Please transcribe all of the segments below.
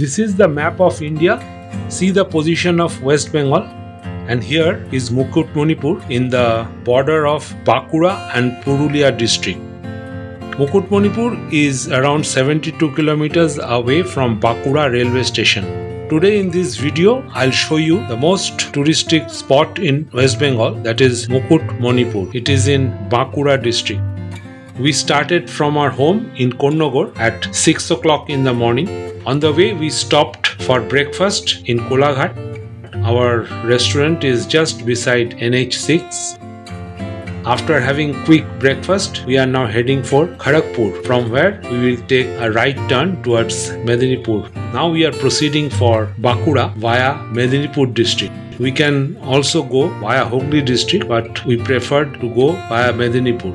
This is the map of India. See the position of West Bengal, and here is Mukutmanipur in the border of Bankura and Purulia district. Mukutmanipur is around 72 kilometers away from Bankura railway station. Today in this video, I'll show you the most touristic spot in West Bengal, that is Mukutmanipur. It is in Bankura district. We started from our home in Konnagar at 6 o'clock in the morning. On the way, we stopped for breakfast in Kolaghat. Our restaurant is just beside NH6. After having quick breakfast, we are now heading for Kharagpur, from where we will take a right turn towards Medinipur. Now we are proceeding for Bankura via Medinipur district. We can also go via Hooghly district, but we preferred to go via Medinipur.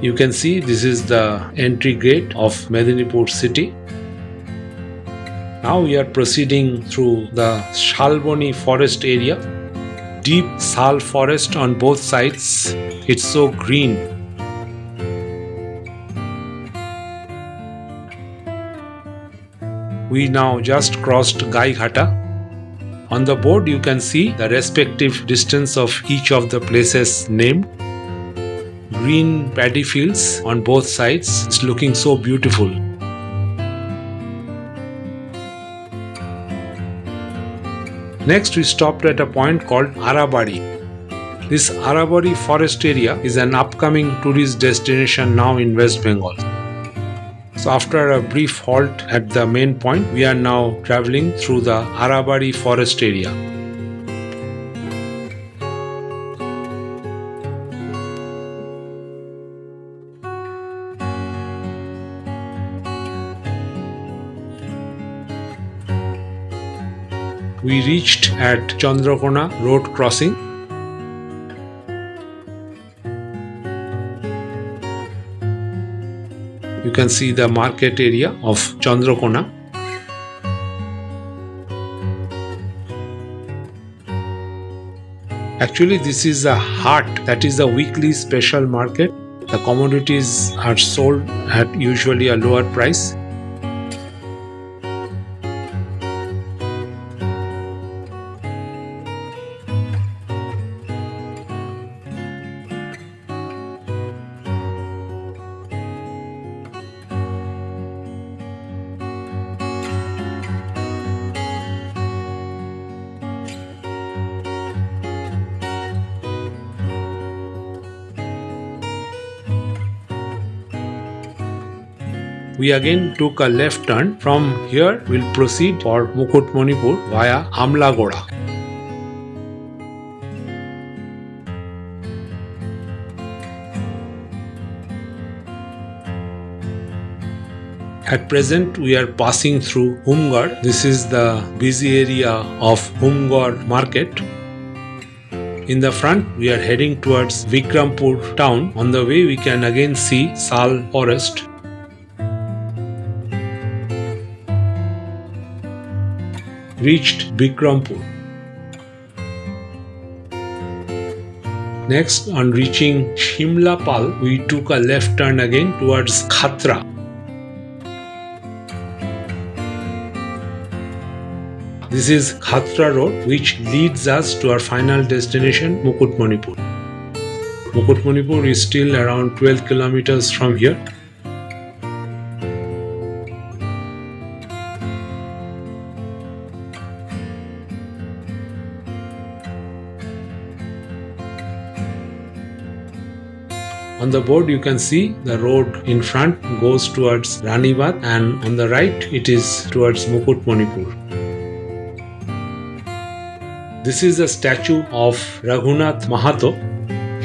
You can see this is the entry gate of Medinipur city. Now we are proceeding through the Shalboni forest area. Deep sal forest on both sides. It's so green. We now just crossed Gai Ghatta. On the board you can see the respective distance of each of the places named. Green paddy fields on both sides. It's looking so beautiful. Next, we stopped at a point called Arabari. This Arabari forest area is an upcoming tourist destination now in West Bengal. So after a brief halt at the main point, we are now traveling through the Arabari forest area. We reached at Chandrakona road crossing. You can see the market area of Chandrakona. Actually, this is a hart, that is a weekly special market. The commodities are sold at usually a lower price. We again took a left turn. From here, we'll proceed for Mukutmanipur via Amla Goda. At present, we are passing through Humgar. This is the busy area of Humgar market. In the front, we are heading towards Bikrampur town. On the way, we can again see sal forest. Reached Bikrampur. Next, on reaching Shimlapal, we took a left turn again towards Khatra. This is Khatra road, which leads us to our final destination, Mukutmanipur. Mukutmanipur is still around 12 kilometers from here. On the board you can see the road in front goes towards Ranivad, and on the right it is towards Mukutmanipur. This is a statue of Raghunath Mahato.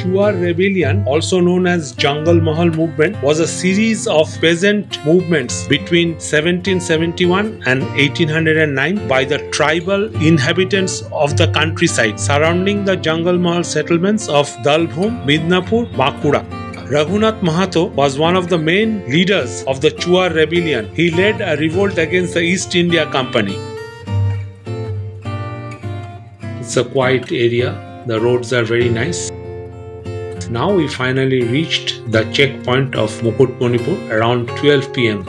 Chuar Rebellion, also known as Jungle Mahal movement, was a series of peasant movements between 1771 and 1809 by the tribal inhabitants of the countryside surrounding the Jungle Mahal settlements of Dalbhum, Midnapore, Makura. Raghunath Mahato was one of the main leaders of the Chuar Rebellion. He led a revolt against the East India Company. It's a quiet area. The roads are very nice. Now we finally reached the checkpoint of Mukutmanipur around 12 p.m.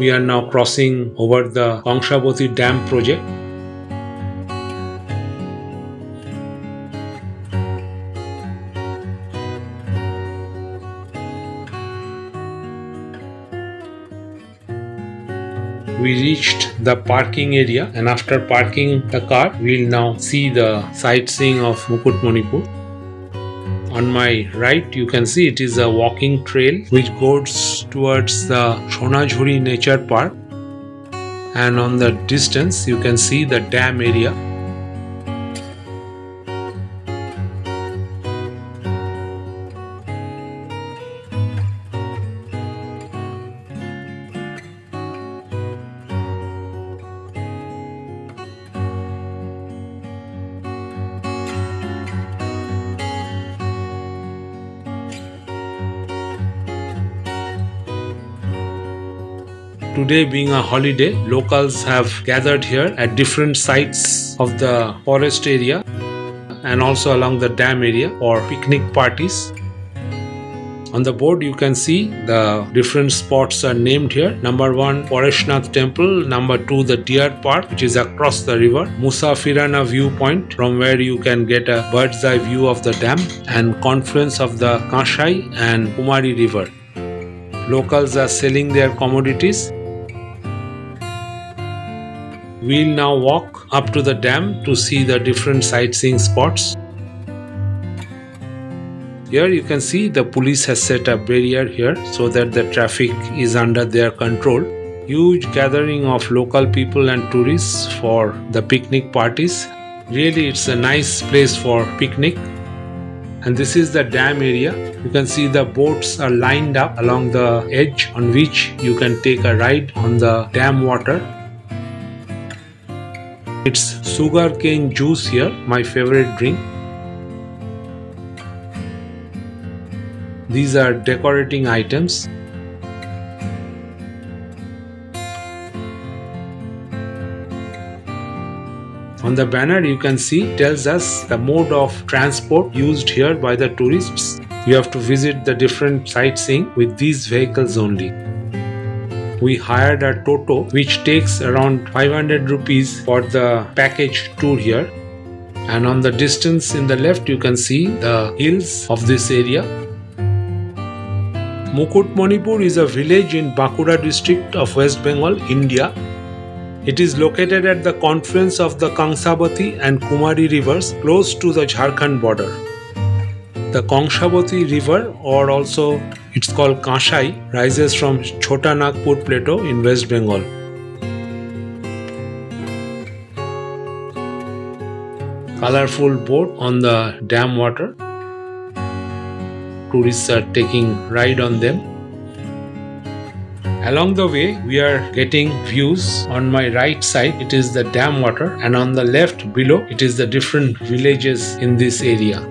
We are now crossing over the Kangsabati Dam project. We reached the parking area, and after parking the car, we'll now see the sightseeing of Mukutmanipur. On my right, you can see it is a walking trail which goes towards the Shonajhuri Nature Park, and on the distance you can see the dam area. Today being a holiday, locals have gathered here at different sites of the forest area and also along the dam area for picnic parties. On the board you can see the different spots are named here. Number 1, Parashnath Temple. Number 2, the Deer Park, which is across the river. Musafirana viewpoint, from where you can get a bird's eye view of the dam and confluence of the Kashai and Kumari river. Locals are selling their commodities. We'll now walk up to the dam to see the different sightseeing spots. Here you can see the police has set a barrier here so that the traffic is under their control. Huge gathering of local people and tourists for the picnic parties. Really, it's a nice place for picnic. And this is the dam area. You can see the boats are lined up along the edge, on which you can take a ride on the dam water. It's sugarcane juice here, my favorite drink. These are decorating items. On the banner you can see tells us the mode of transport used here by the tourists. You have to visit the different sightseeing with these vehicles only. We hired a toto which takes around 500 rupees for the package tour here, and on the distance in the left you can see the hills of this area. Mukutmanipur is a village in Bankura district of West Bengal, India. It is located at the confluence of the Kangsabati and Kumari rivers close to the Jharkhand border. The Kangsabati river, or also it's called Kashai, rises from Chota Nagpur Plateau in West Bengal. Colorful boat on the dam water. Tourists are taking ride on them. Along the way we are getting views. On my right side it is the dam water, and on the left below it is the different villages in this area.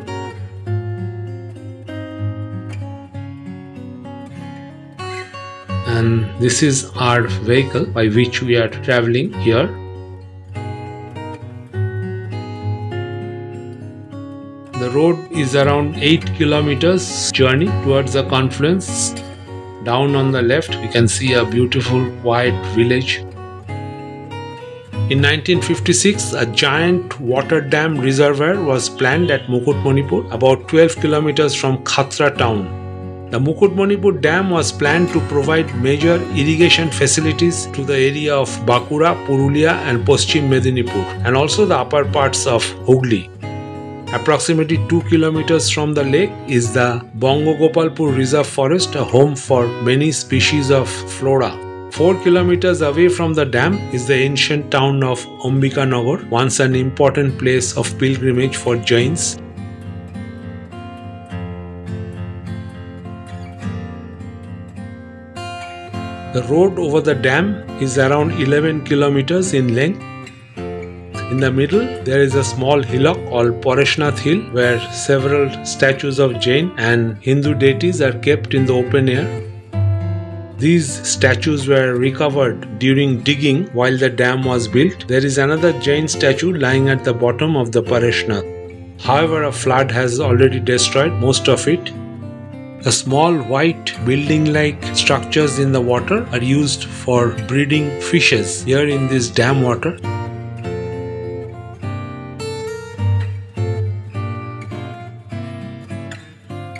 And this is our vehicle by which we are traveling here. The road is around 8 kilometers journey towards the confluence. Down on the left we can see a beautiful quiet village. In 1956 a giant water dam reservoir was planned at Mukutmanipur, about 12 kilometers from Khatra town. The Mukutmanipur Dam was planned to provide major irrigation facilities to the area of Bankura, Purulia and Paschim Medinipur, and also the upper parts of Hooghly. Approximately 2 kilometers from the lake is the Bangogopalpur Reserve Forest, a home for many species of flora. 4 kilometers away from the dam is the ancient town of Ambikanagar, once an important place of pilgrimage for Jains. The road over the dam is around 11 kilometers in length. In the middle there is a small hillock called Parashnath Hill, where several statues of Jain and Hindu deities are kept in the open air. These statues were recovered during digging while the dam was built. There is another Jain statue lying at the bottom of the Parashnath. However, a flood has already destroyed most of it. The small white building-like structures in the water are used for breeding fishes here in this dam water.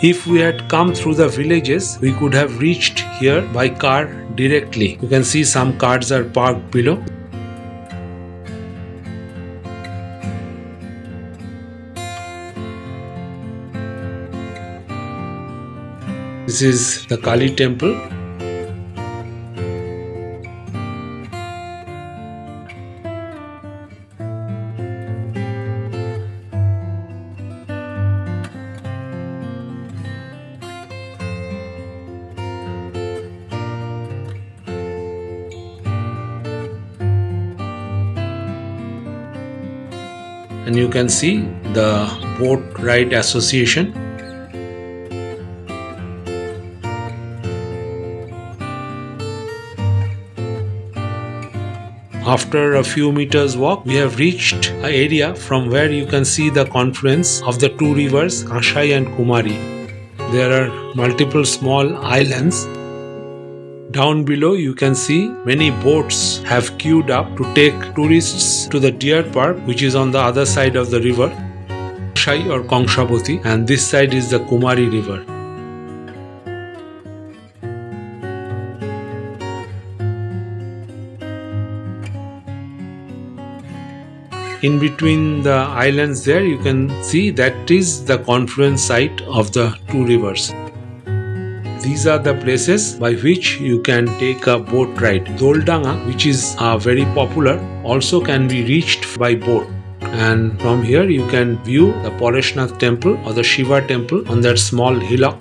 If we had come through the villages, we could have reached here by car directly. You can see some cars are parked below. This is the Kali temple. And you can see the Boat Ride Association. After a few meters walk, we have reached an area from where you can see the confluence of the two rivers, Ashai and Kumari. There are multiple small islands. Down below you can see many boats have queued up to take tourists to the deer park, which is on the other side of the river, Ashai or Kangsabati, and this side is the Kumari river. In between the islands there, you can see that is the confluence site of the two rivers. These are the places by which you can take a boat ride. Doldanga, which is very popular, also can be reached by boat. And from here you can view the Parashnath temple or the Shiva temple on that small hillock.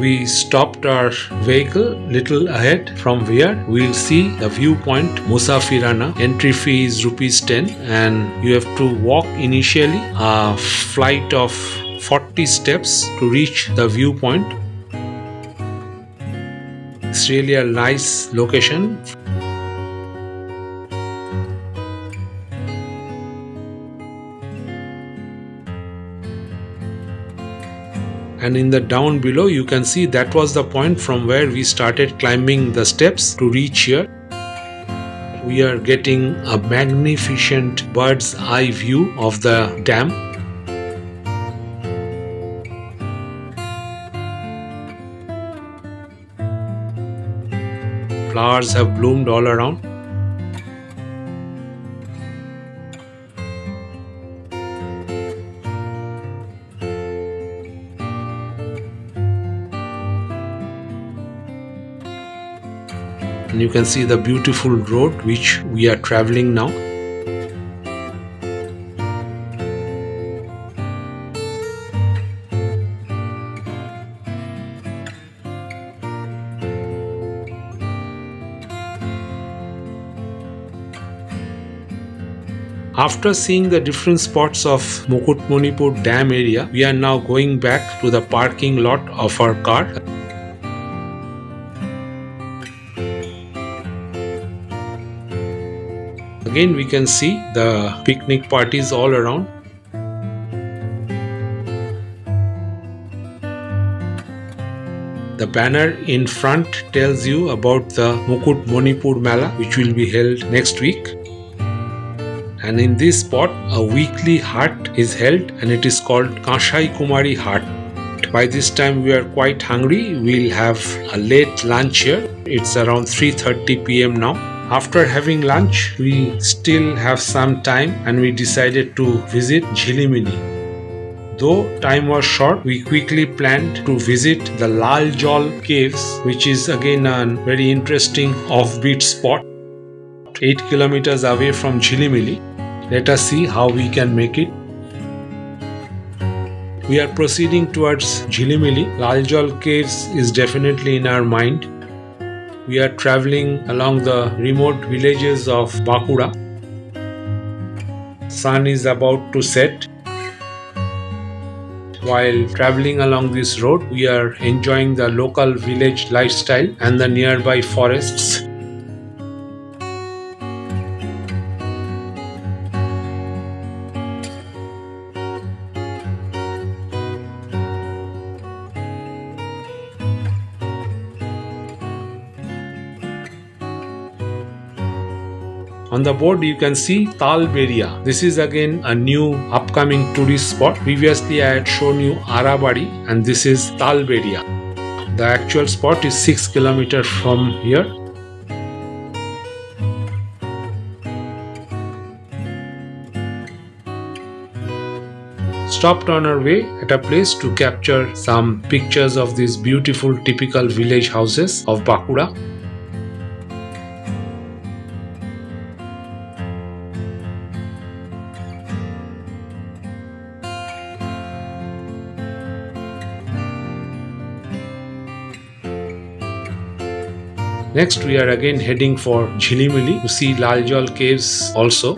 We stopped our vehicle little ahead. From here we'll see the viewpoint Musafirana. Entry fee is ₹10 and you have to walk initially a flight of 40 steps to reach the viewpoint. It's really a nice location. And in the down below you can see that was the point from where we started climbing the steps to reach here. We are getting a magnificent bird's eye view of the dam. Flowers have bloomed all around. And you can see the beautiful road which we are traveling now. After seeing the different spots of Mukutmanipur dam area, we are now going back to the parking lot of our car. Again, we can see the picnic parties all around. The banner in front tells you about the Mukutmanipur Mela, which will be held next week. And in this spot, a weekly hut is held and it is called Kashai Kumari Hut. By this time we are quite hungry. We'll have a late lunch here. It's around 3:30 p.m. now. After having lunch, we still have some time and we decided to visit Jhilimili. Though time was short, we quickly planned to visit the Lal Jol caves, which is again a very interesting offbeat spot 8 kilometers away from Jhilimili. Let us see how we can make it. We are proceeding towards Jhilimili. Lal Jol caves is definitely in our mind. We are traveling along the remote villages of Bankura. Sun is about to set. While traveling along this road, we are enjoying the local village lifestyle and the nearby forests. On the board you can see Talberia. This is again a new upcoming tourist spot. Previously I had shown you Arabari, and this is Talberia. The actual spot is 6 kilometers from here. Stopped on our way at a place to capture some pictures of these beautiful typical village houses of Bankura. Next we are again heading for Jhilimili to see Lal Jol caves also.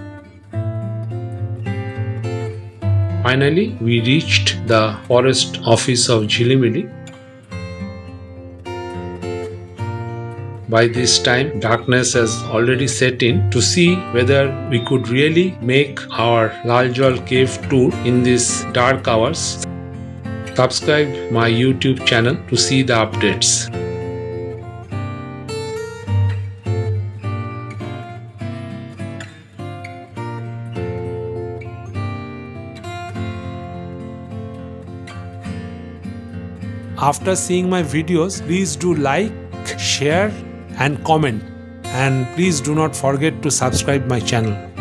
Finally, we reached the forest office of Jhilimili. By this time, darkness has already set in. To see whether we could really make our Lal Jol cave tour in these dark hours, subscribe my YouTube channel to see the updates. After seeing my videos, please do like, share and comment, and please do not forget to subscribe my channel.